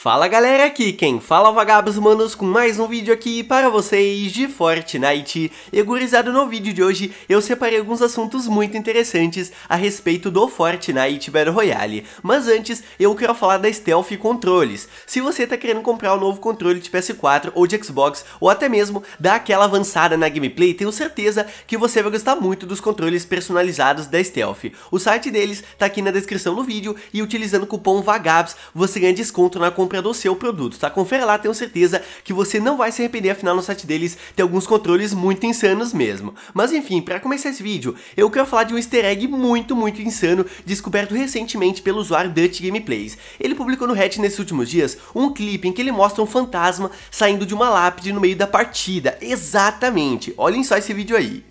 Fala galera, aqui quem fala é o Vagabbss Manos com mais um vídeo aqui para vocês de Fortnite. E gurizada, no vídeo de hoje eu separei alguns assuntos muito interessantes a respeito do Fortnite Battle Royale. Mas antes eu quero falar da StelF Controles. Se você tá querendo comprar um novo controle de PS4 ou de Xbox, ou até mesmo dar aquela avançada na gameplay, tenho certeza que você vai gostar muito dos controles personalizados da StelF. O site deles tá aqui na descrição do vídeo e utilizando o cupom Vagabbss você ganha desconto na compra do seu produto, tá? Confere lá, tenho certeza que você não vai se arrepender, afinal no site deles tem alguns controles muito insanos mesmo. Mas enfim, pra começar esse vídeo, eu quero falar de um easter egg muito insano, descoberto recentemente pelo usuário Dutch Gameplays. Ele publicou no Reddit nesses últimos dias um clipe em que ele mostra um fantasma saindo de uma lápide no meio da partida. Exatamente, olhem só esse vídeo aí.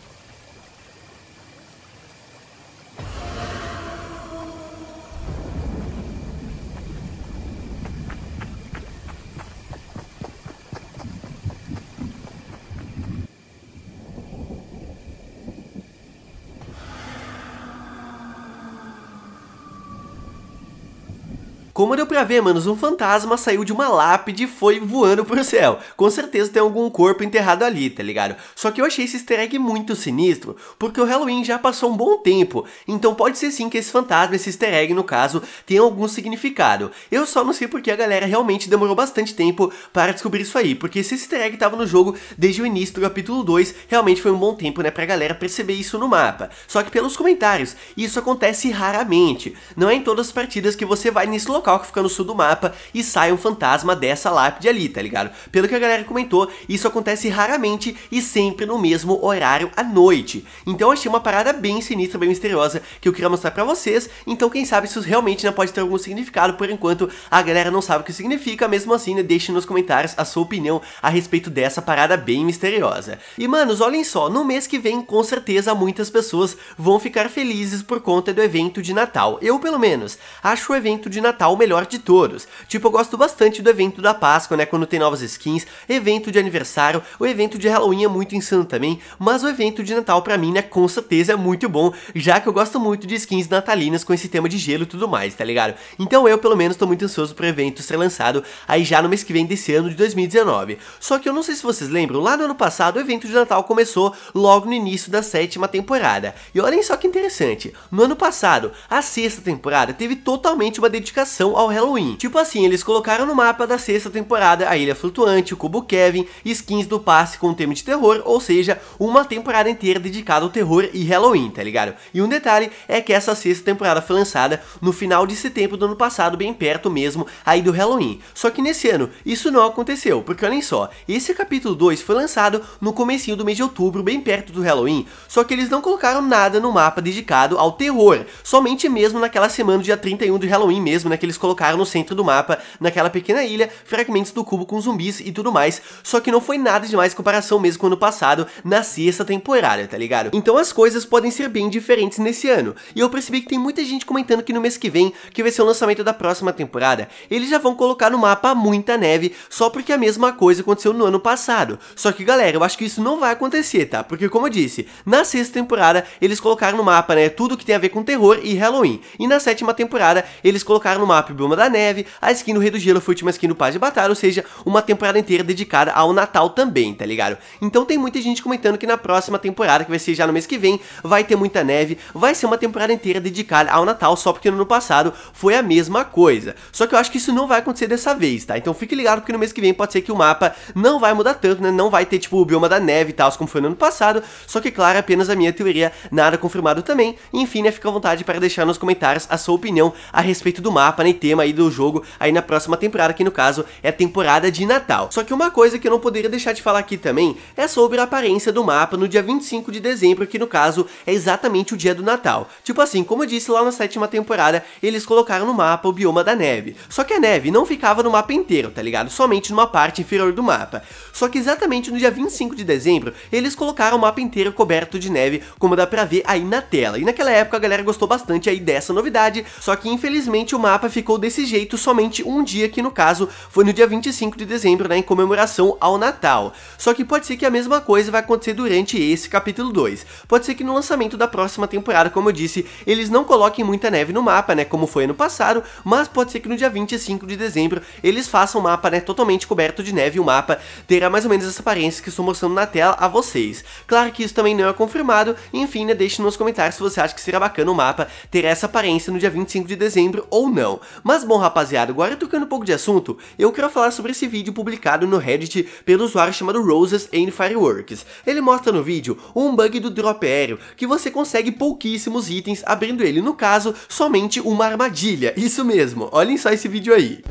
Como deu pra ver, manos, um fantasma saiu de uma lápide e foi voando pro céu. Com certeza tem algum corpo enterrado ali, tá ligado? Só que eu achei esse easter egg muito sinistro, porque o Halloween já passou um bom tempo. Então pode ser sim que esse fantasma, esse easter egg no caso, tenha algum significado. Eu só não sei porque a galera realmente demorou bastante tempo para descobrir isso aí. Porque se esse easter egg tava no jogo desde o início do capítulo 2, realmente foi um bom tempo, né, pra galera perceber isso no mapa. Só que pelos comentários, isso acontece raramente. Não é em todas as partidas que você vai nesse local que fica no sul do mapa e sai um fantasma dessa lápide ali, tá ligado? Pelo que a galera comentou, isso acontece raramente e sempre no mesmo horário à noite. Então eu achei uma parada bem sinistra, bem misteriosa, que eu queria mostrar pra vocês. Então quem sabe isso realmente não pode ter algum significado. Por enquanto a galera não sabe o que significa. Mesmo assim, né, deixe nos comentários a sua opinião a respeito dessa parada bem misteriosa. E manos, olhem só, no mês que vem com certeza muitas pessoas vão ficar felizes por conta do evento de Natal. Eu pelo menos acho o evento de Natal melhor de todos. Tipo, eu gosto bastante do evento da Páscoa, né, quando tem novas skins, evento de aniversário, o evento de Halloween é muito insano também, mas o evento de Natal pra mim, né, com certeza é muito bom, já que eu gosto muito de skins natalinas com esse tema de gelo e tudo mais, tá ligado? Então eu, pelo menos, tô muito ansioso pro evento ser lançado aí já no mês que vem desse ano de 2019. Só que eu não sei se vocês lembram, lá no ano passado o evento de Natal começou logo no início da 7ª temporada. E olhem só que interessante, no ano passado, a 6ª temporada teve totalmente uma dedicação ao Halloween. Tipo assim, eles colocaram no mapa da 6ª temporada a Ilha Flutuante, o Cubo Kevin, skins do passe com tema de terror, ou seja, uma temporada inteira dedicada ao terror e Halloween, tá ligado? E um detalhe é que essa 6ª temporada foi lançada no final de setembro do ano passado, bem perto mesmo aí do Halloween. Só que nesse ano isso não aconteceu, porque olhem só, esse capítulo 2 foi lançado no comecinho do mês de outubro, bem perto do Halloween, só que eles não colocaram nada no mapa dedicado ao terror, somente mesmo naquela semana do dia 31 do Halloween mesmo, né, que eles colocaram no centro do mapa, naquela pequena ilha, fragmentos do cubo com zumbis e tudo mais. Só que não foi nada demais em comparação mesmo com o ano passado, na 6ª temporada, tá ligado? Então as coisas podem ser bem diferentes nesse ano. E eu percebi que tem muita gente comentando que no mês que vem, que vai ser o lançamento da próxima temporada, eles já vão colocar no mapa muita neve, só porque a mesma coisa aconteceu no ano passado. Só que galera, eu acho que isso não vai acontecer, tá? Porque como eu disse, na 6ª temporada eles colocaram no mapa, né, tudo que tem a ver com terror e Halloween. E na 7ª temporada eles colocaram no mapa o bioma da neve, a skin do Rei do Gelo foi a última skin do Paz de Batalha, ou seja, uma temporada inteira dedicada ao Natal também, tá ligado? Então tem muita gente comentando que na próxima temporada, que vai ser já no mês que vem, vai ter muita neve, vai ser uma temporada inteira dedicada ao Natal, só porque no ano passado foi a mesma coisa. Só que eu acho que isso não vai acontecer dessa vez, tá? Então fique ligado, porque no mês que vem pode ser que o mapa não vai mudar tanto, né? Não vai ter tipo o bioma da neve e tal, como foi no ano passado, só que claro, apenas a minha teoria, nada confirmado também. Enfim, né, fica à vontade para deixar nos comentários a sua opinião a respeito do mapa, né, tema aí do jogo aí na próxima temporada, que no caso é a temporada de Natal. Só que uma coisa que eu não poderia deixar de falar aqui também é sobre a aparência do mapa no dia 25 de dezembro, que no caso é exatamente o dia do Natal. Tipo assim, como eu disse lá na 7ª temporada, eles colocaram no mapa o bioma da neve, só que a neve não ficava no mapa inteiro, tá ligado? Somente numa parte inferior do mapa. Só que exatamente no dia 25 de dezembro, eles colocaram o mapa inteiro coberto de neve, como dá pra ver aí na tela. E naquela época a galera gostou bastante aí dessa novidade, só que infelizmente o mapa ficou desse jeito somente um dia, que no caso foi no dia 25 de dezembro, né, em comemoração ao Natal. Só que pode ser que a mesma coisa vai acontecer durante esse capítulo 2. Pode ser que no lançamento da próxima temporada, como eu disse, eles não coloquem muita neve no mapa, né, como foi ano passado, mas pode ser que no dia 25 de dezembro eles façam o mapa, né, totalmente coberto de neve, e o mapa terá mais ou menos essa aparência que estou mostrando na tela a vocês. Claro que isso também não é confirmado, enfim, né, deixe nos comentários se você acha que será bacana o mapa ter essa aparência no dia 25 de dezembro ou não. Mas bom, rapaziada, agora trocando um pouco de assunto, eu quero falar sobre esse vídeo publicado no Reddit pelo usuário chamado Roses and Fireworks. Ele mostra no vídeo um bug do drop aéreo, que você consegue pouquíssimos itens abrindo ele, no caso, somente uma armadilha. Isso mesmo, olhem só esse vídeo aí.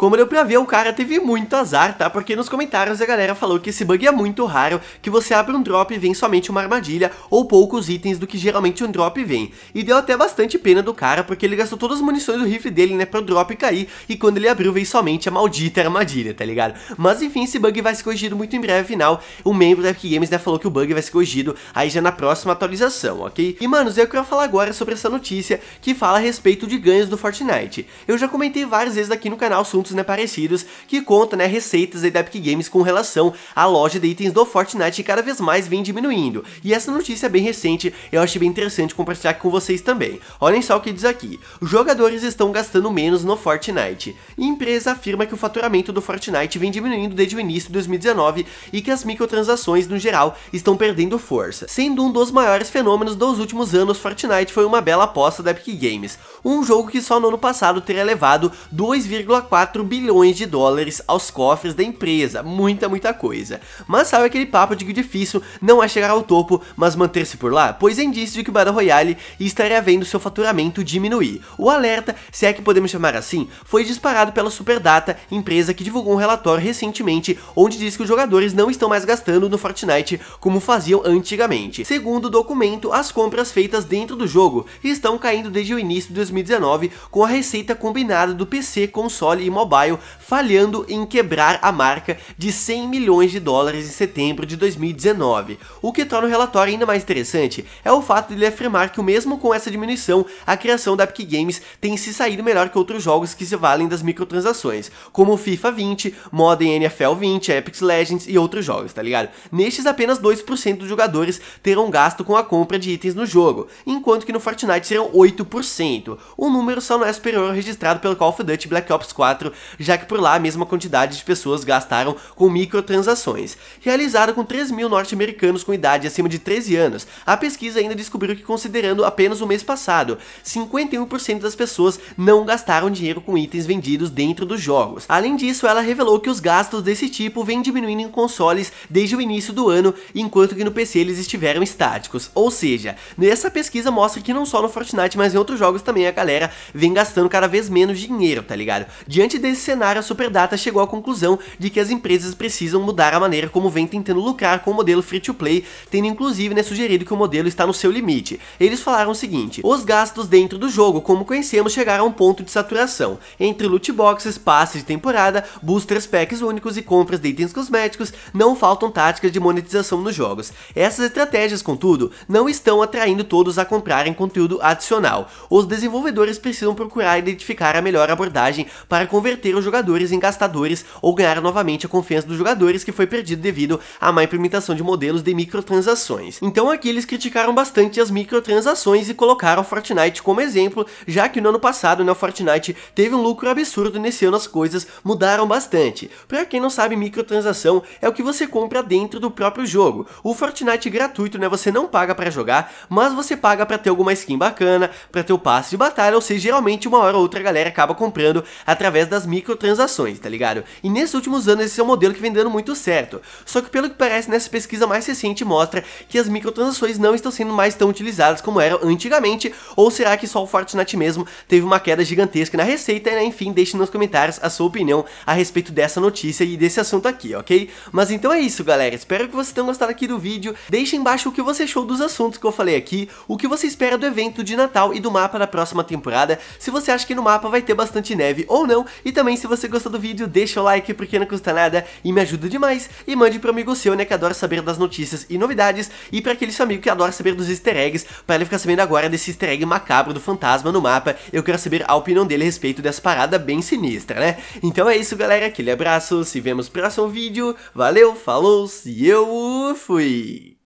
Como deu pra ver, o cara teve muito azar, tá? Porque nos comentários a galera falou que esse bug é muito raro, que você abre um drop e vem somente uma armadilha, ou poucos itens do que geralmente um drop vem. E deu até bastante pena do cara, porque ele gastou todas as munições do rifle dele, né, pro drop cair, e quando ele abriu veio somente a maldita armadilha, tá ligado? Mas enfim, esse bug vai ser corrigido muito em breve, afinal, o membro da Epic Games, né, falou que o bug vai ser corrigido aí já na próxima atualização, ok? E manos, eu quero falar agora sobre essa notícia que fala a respeito de ganhos do Fortnite. Eu já comentei várias vezes aqui no canal assuntos, né, parecidos, que conta, né, receitas aí da Epic Games com relação à loja de itens do Fortnite, e cada vez mais vem diminuindo. E essa notícia é bem recente, eu achei bem interessante compartilhar com vocês também. Olhem só o que diz aqui: jogadores estão gastando menos no Fortnite. E empresa afirma que o faturamento do Fortnite vem diminuindo desde o início de 2019 e que as microtransações no geral estão perdendo força. Sendo um dos maiores fenômenos dos últimos anos, Fortnite foi uma bela aposta da Epic Games, um jogo que só no ano passado teria levado 2,4 bilhões de dólares aos cofres da empresa, muita coisa. Mas sabe aquele papo de que o difícil não é chegar ao topo, mas manter-se por lá? Pois é indício de que o Battle Royale estaria vendo seu faturamento diminuir. O alerta, se é que podemos chamar assim, foi disparado pela Superdata, empresa que divulgou um relatório recentemente, onde diz que os jogadores não estão mais gastando no Fortnite como faziam antigamente. Segundo o documento, as compras feitas dentro do jogo estão caindo desde o início de 2019, com a receita combinada do PC, console e mobile falhando em quebrar a marca de 100 milhões de dólares em setembro de 2019. O que torna o relatório ainda mais interessante é o fato de ele afirmar que, mesmo com essa diminuição, a criação da Epic Games tem se saído melhor que outros jogos que se valem das microtransações, como FIFA 20, Madden NFL 20, Apex Legends e outros jogos, tá ligado? Nestes, apenas 2% dos jogadores terão gasto com a compra de itens no jogo, enquanto que no Fortnite serão 8%. O número só não é superior ao registrado pelo Call of Duty Black Ops 4, já que por lá a mesma quantidade de pessoas gastaram com microtransações. Realizada com 3 mil norte-americanos com idade acima de 13 anos, a pesquisa ainda descobriu que, considerando apenas o mês passado, 51% das pessoas não gastaram dinheiro com itens vendidos dentro dos jogos. Além disso, ela revelou que os gastos desse tipo vêm diminuindo em consoles desde o início do ano, enquanto que no PC eles estiveram estáticos. Ou seja, nessa pesquisa mostra que não só no Fortnite, mas em outros jogos também a galera vem gastando cada vez menos dinheiro, tá ligado? Diante desse cenário, a Superdata chegou à conclusão de que as empresas precisam mudar a maneira como vem tentando lucrar com o modelo free-to-play, tendo inclusive, né, sugerido que o modelo está no seu limite. Eles falaram o seguinte: os gastos dentro do jogo, como conhecemos, chegaram a um ponto de saturação. Entre loot boxes, passes de temporada, boosters, packs únicos e compras de itens cosméticos, não faltam táticas de monetização nos jogos. Essas estratégias, contudo, não estão atraindo todos a comprarem conteúdo adicional. Os desenvolvedores precisam procurar identificar a melhor abordagem para converter os jogadores em gastadores ou ganhar novamente a confiança dos jogadores, que foi perdido devido à má implementação de modelos de microtransações. Então aqui eles criticaram bastante as microtransações e colocaram o Fortnite como exemplo, já que no ano passado, né, o Fortnite teve um lucro absurdo, e nesse ano as coisas mudaram bastante. Pra quem não sabe, microtransação é o que você compra dentro do próprio jogo. O Fortnite é gratuito, né, você não paga pra jogar, mas você paga pra ter alguma skin bacana, pra ter o passe de batalha, ou seja, geralmente uma hora ou outra a galera acaba comprando através das das microtransações, tá ligado? E nesses últimos anos esse é um modelo que vem dando muito certo, só que pelo que parece nessa pesquisa mais recente mostra que as microtransações não estão sendo mais tão utilizadas como eram antigamente, ou será que só o Fortnite mesmo teve uma queda gigantesca na receita, né? Enfim, deixe nos comentários a sua opinião a respeito dessa notícia e desse assunto aqui, ok? Mas então é isso, galera, espero que vocês tenham gostado aqui do vídeo, deixe embaixo o que você achou dos assuntos que eu falei aqui, o que você espera do evento de Natal e do mapa da próxima temporada, se você acha que no mapa vai ter bastante neve ou não, e também se você gostou do vídeo, deixa o like porque não custa nada e me ajuda demais, e mande pro amigo seu, né, que adora saber das notícias e novidades, e pra aquele seu amigo que adora saber dos easter eggs, pra ele ficar sabendo agora desse easter egg macabro do fantasma no mapa, eu quero saber a opinião dele a respeito dessa parada bem sinistra, né? Então é isso, galera, aquele abraço, se vemos no próximo vídeo, valeu, falou, e eu fui!